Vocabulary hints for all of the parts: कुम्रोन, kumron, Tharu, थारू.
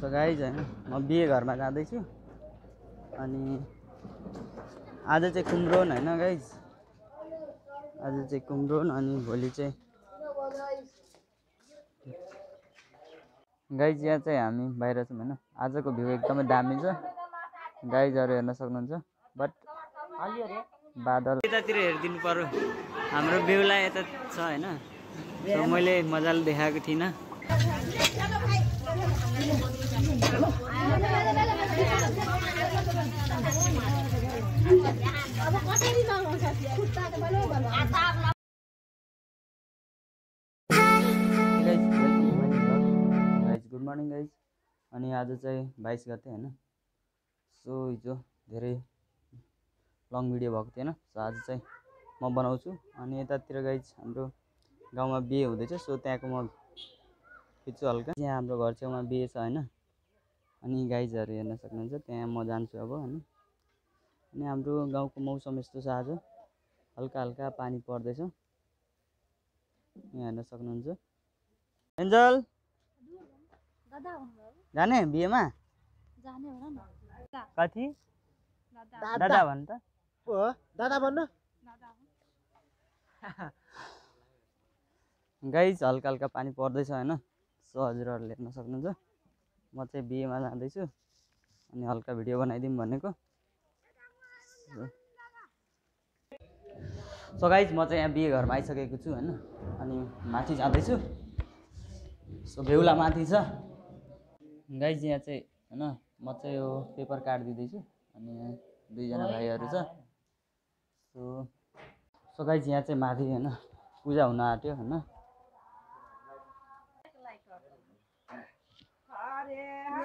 So guys हैन म बिहे घरमा जाँदै छु अनि आज चाहिँ कुम्रोन हैन गाइज आज चाहिँ कुम्रोन अनि भोलि चाहिँ गाइज यहाँ चाहिँ हामी बाहिर छौं हैन। आजको भ्यू एकदमै दामी छ गाइजहरु हेर्न सक्नुहुन्छ बट अलि रे बादल यतातिर हेरिदिनु पर्यो हाम्रो भ्यूलाई यता छ हैन सो मैले मजाले देखाएको थिइन। गुड मर्निङ गाइज अनि आज चाहिँ 22 गते हैन सो हिजो धेरै लङ भिडियो भएको थिएन सो आज चाहिँ म बनाउँछु। अनि यतातिर गाइज हाम्रो गाउँमा बिहे हुँदैछ सो त्यहाँको म खिच्छु हल्का। यहाँ हाम्रो घर छेउमा बिहे छ हैन अनि गाइजहरु हेर्न सक्नुहुन्छ त्यहाँ म जान्छु अब हैन। अनि हाम्रो गाउँको मौसम यस्तो छ आज हल्का हल्का पानी पर्दैछ यहाँ हेर्न सक्नुहुन्छ। एन्जल दादा जाने बिहेमा जाने हो न कति दादा भन त ओ दादा भन्न गाइज हल्का हल्का पानी पर्दैछ हैन सो हजुरहरुले हेर्न सक्नुहुन्छ। म चाहिँ बिहेमा जाँदै छु अनि हल्का भिडियो बनाइदिम भनेको। सो गाइज म चाहिँ यहाँ बिहे घरमा आइसकेको छु हैन अनि माथि जाँदै छु सो बेहुला माथि छ। गाइज यहाँ चाहिँ हैन म चाहिँ यो पेपर काट दिँदैछु अनि दुईजना भाइहरु छ सो गाइज यहाँ चाहिँ माथि हैन पूजा हुन आट्यो हैन।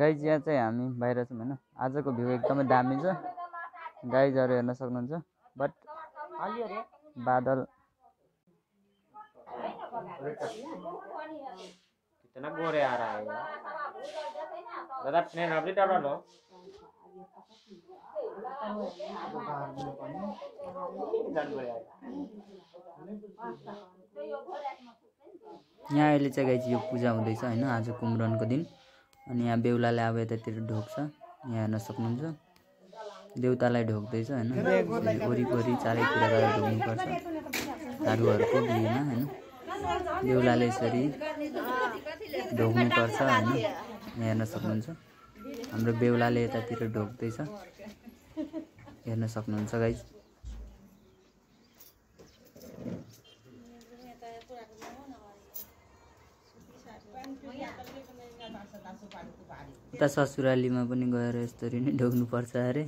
गाइज यहाँ चाहिँ हामी बाहिर छौं हैन। आजको भ्यू एकदमै दामी छ गाइजहरु हेर्न सक्नुहुन्छ बट अलि रे बादल कितना गोरे आ रहा है दादा प्लेन अपडेट आ रहा लो यहाँ अहिले चाहिँ गाइज यो पूजा हुँदैछ हैन आज कुम्रोनको दिन। अनि यहाँ बेहुलाले अब यतातिर ढोक्छ यहाँ हेर्न सक्नुहुन्छ देउतालाई ढोक्दैछ हैन वरिपरि चारैतिर गएर ढोक्नुपर्छ थारूहरुको बिहेमा हैन बेहुलाले यसरी ढोक्नुपर्छ हैन यहाँ हेर्न सक्नुहुन्छ हाम्रो बेहुलाले यतातिर ढोक्दैछ हेर्न सक्नुहुन्छ गाइज। यता ससुरालीमा पनि गएर यसरी नै ढोक्नुपर्छ अरे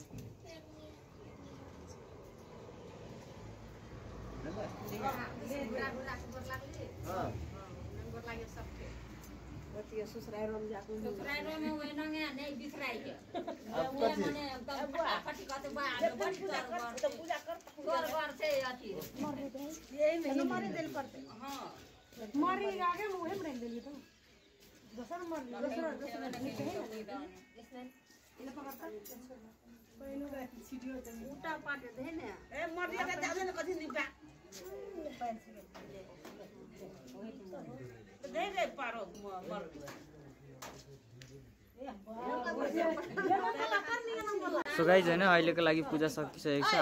सो गाइज हैन अहिलेको लागि पूजा सकिसकेको छ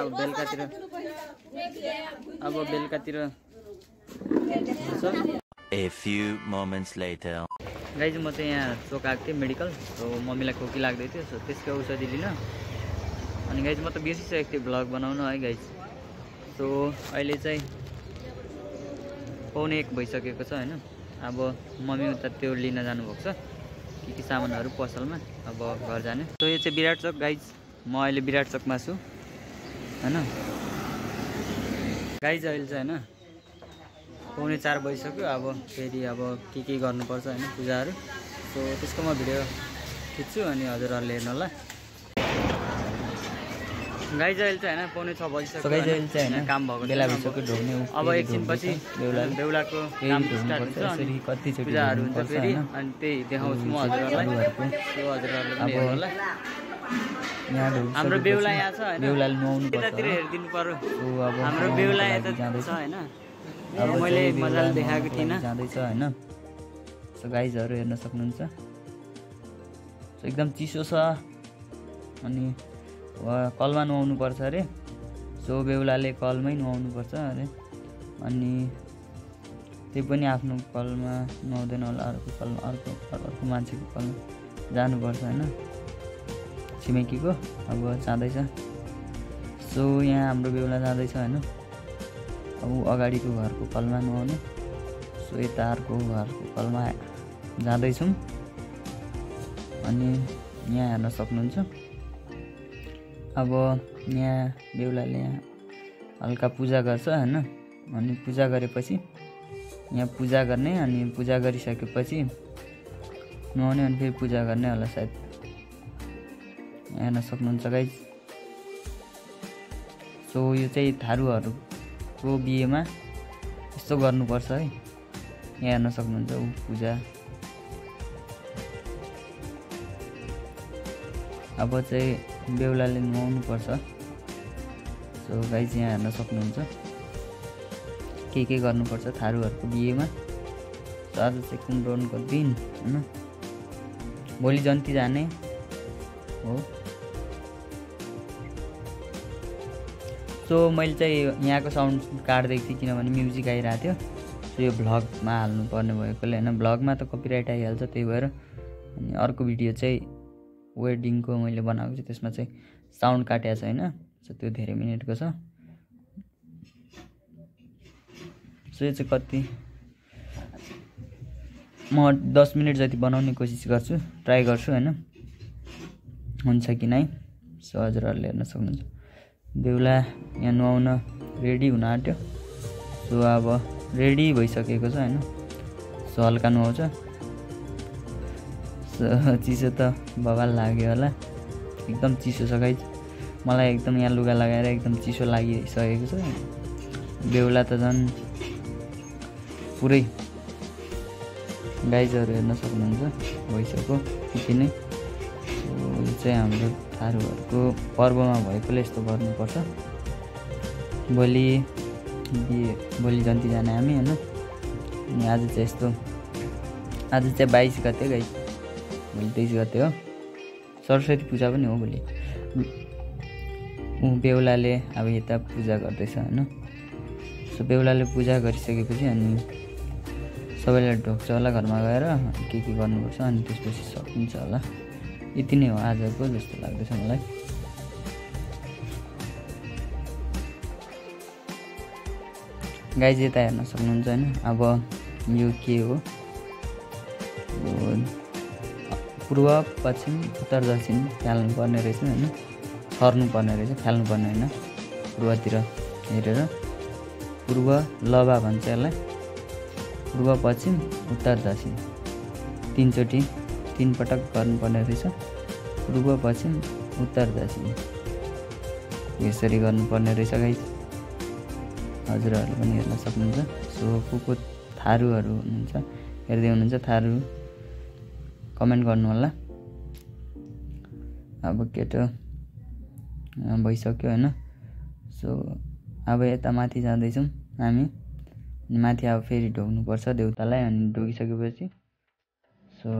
अब बेलुकातिर A few moments later guys म चाहिँ यहाँ चोक आएको थिएँ मेडिकल सो मम्मीलाई खोकी लाग्दै थियो सो त्यसको औषधि लिन अनि गाइज म त बिर्सिसकेको थिएँ भ्लग बनाउन है गाइज। सो अहिले चाहिँ 11:15 भइसकेको छ हैन अब मम्मी उता त्यो लिन जानुभएको छ के सामानहरू पसलमा अब घर जाने। सो यो चाहिँ विराट चोक गाइज म अहिले विराट चोकमा छु हैन गाइज अहिले चाहिँ हैन 3:15 भइसक्यो अब फेरि अब के गर्नुपर्छ हैन पूजाहरु सो त्यसको म भिडियो खिच्छु अनि हजुरहरुले हेर्नु होला। गाइज अहिले चाहिँ हैन पौने 6 बजिसक्यो। गाइज अहिले चाहिँ हैन काम भएको बेला भइसक्यो ढोग्ने। अब एकछिन पछि बेउलाको काम स्टार्ट हुन्छ। यसरी कति छ पूजाहरु हुन्छ फेरि अनि त्यही देखाउँछु म हजुरहरुलाई। त्यो हजुरहरुले पनि हेर्नुला। यहाँ ढोग्छ। हाम्रो बेउला यहाँ छ हैन। बेउलाले नुहाउनु पर्छ। त्यतातिर हेरिदिनु पर्यो। अब हाम्रो बेउला यता जाँदैछ हैन। अब मैले मजाले देखाएको थिन जाँदैछ हैन। सो गाइजहरु हेर्न सक्नुहुन्छ। सो एकदम चिसो छ अनि कलमा नुहाउनु पर्छ अरे। सो बेहुलाले कलमै नुहाउनु पर्छ अरे अनि त्यो पनि आफ्नो कलमा नुहाउँदैन होला अर्को कलमा अर्को मान्छेको कलमा जानुपर्छ हैन छिमेकीको। अब जाँदैछ। सो यहाँ हाम्रो बेहुला जाँदैछ हैन अब अगाडिको घरको कलमा नुहाउने। सो यता अर्को घरको कलमा जाँदैछौँ अनि यहाँ हेर्न सक्नुहुन्छ। अब यहाँ बेहुलाले यहाँ हल्का पूजा गर्छ हैन अनि पूजा गरेपछि यहाँ पूजा गर्ने अनि पूजा गरिसकेपछि नुहाउने अनि फेरि पूजा गर्ने होला सायद। यहाँ हेर्न सक्नुहुन्छ गाइज। सो यो चाहिँ थारूहरूको बिहेमा यस्तो गर्नुपर्छ है। यहाँ हेर्न सक्नुहुन्छ ऊ पूजा। अब चाहिँ बेहुलाले नुहाउनु पर्छ। सो गाइज यहाँ हेर्न सक्नुहुन्छ के गर्नुपर्छ थारूहरूको बिहेमा। सो आज चाहिँ कुम्रोनको दिन हैन भोलि जन्ती जाने हो। सो मैले चाहिँ यहाँको साउन्ड काट्दै थिएँ किनभने म्युजिक आइरहेको थियो। सो यो भ्लगमा हाल्नुपर्ने भएकोले हैन भ्लगमा त कपिराइट आइहाल्छ त्यही भएर अनि अर्को भिडियो चाहिँ वेडिंग को मैले बनाएको छु त्यसमा चाहिँ साउन्ड काट्या छ हैन। सो त्यो धेरै मिनेटको छ। सो यो चाहिँ कति म 10 मिनेट जति बनाउने कोशिश गर्छु ट्राई गर्छु हैन हुन्छ कि नै। सो हजुरहरुले हेर्न सक्नुहुन्छ बेहुला यहाँ नुहाउन रेडी हुन आट्यो। सो अब रेडी भइसकेको छ हैन। सो हल्का नुहाउँछ। सो चिसो त बवाल लाग्यो होला एकदम चिसो छ गाइज। मलाई एकदम यहाँ लुगा लगाएर एकदम चिसो लागिसकेको छ। बेहुला त झन् पुरै गाइजहरु हेर्न सक्नुहुन्छ भइसक्यो यति नै। यो चाहिँ हाम्रो थारूहरूको पर्वमा भएकोले यस्तो गर्नुपर्छ। भोलि जन्ती जाने हामी हैन अनि आज चाहिँ यस्तो। आज चाहिँ 22 गते गाइज भोलि 23 गते हो सरस्वती पूजा पनि हो भोलि। बेहुलाले अब यता पूजा गर्दैछ हैन। सो बेहुलाले पूजा गरिसकेपछि अनि सबैलाई ढोक्छ होला घरमा गएर के गर्नुपर्छ अनि त्यसपछि सकिन्छ होला। यति नै हो आजको जस्तो लाग्दैछ मलाई। गाइज यता हेर्न सक्नुहुन्छ हैन अब यो के हो पूर्व पश्चिम उत्तर दक्षिण फाल्नु पर्ने रहेछ हैन छर्नुपर्ने रहेछ फाल्नु पर्ने हैन पूर्वतिर हेरेर पूर्व लबा भन्छ यसलाई पूर्व पश्चिम उत्तर दक्षिण तीनचोटी 3 पटक गर्नुपर्ने रहेछ पूर्व पश्चिम उत्तर दक्षिण यसरी गर्नुपर्ने रहेछ गाइज। हजुरहरुले पनि हेर्न सक्नुहुन्छ। सो को थारूहरु हुनुहुन्छ हेर्दै हुनुहुन्छ थारू कमेन्ट गर्नु होला। अब केटो भइसक्यो हैन। सो अब यता माथि जाँदैछौँ हामी माथि। अब फेरि ढोग्नुपर्छ देउतालाई अनि ढोगिसकेपछि सो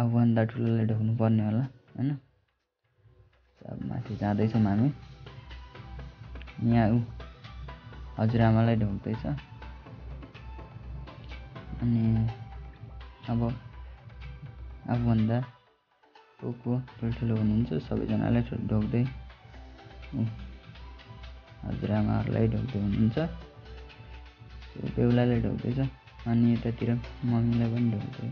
अब भन्दा ठुलोलाई ढोग्नुपर्ने होला हैन। सो अब माथि जाँदैछौँ हामी। यहाँ उ हजुरआमालाई ढोग्दैछ अनि अब भन्दा को ठुल्ठुलो हुनुहुन्छ सबैजनाले ढोग्दै हजुरआमाहरूलाई ढोग्दै हुनुहुन्छ। बेहुलाले ढोग्दैछ अनि यतातिर मम्मीलाई पनि ढोग्दै।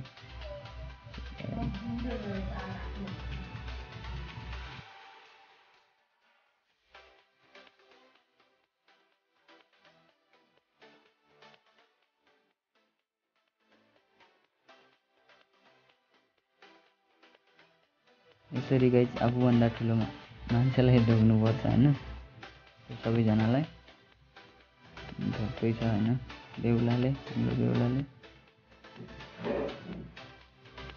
यसरी गाइज आफूभन्दा ठुलोमा मान्छेलाई ढोग्नुपर्छ हैन, सबैजनालाई ढोग्दै छ हैन। बेहुलाले हाम्रो बेहुलाले।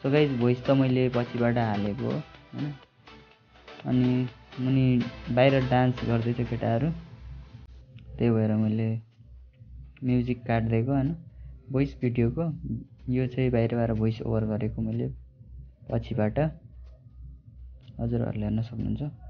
सो गाइज भोइस त मैले पछिबाट हालेको हो हैन। अनि मुनि बाहिर डान्स गर्दै थियो केटाहरू, त्यही भएर मैले म्युजिक काट्दिएको हैन भोइस भिडियो को। यो चाहिँ बाहिरबाट भोइस ओभर गरेको मैले पछिबाट, हजुरहरूले हेर्न सक्नुहुन्छ।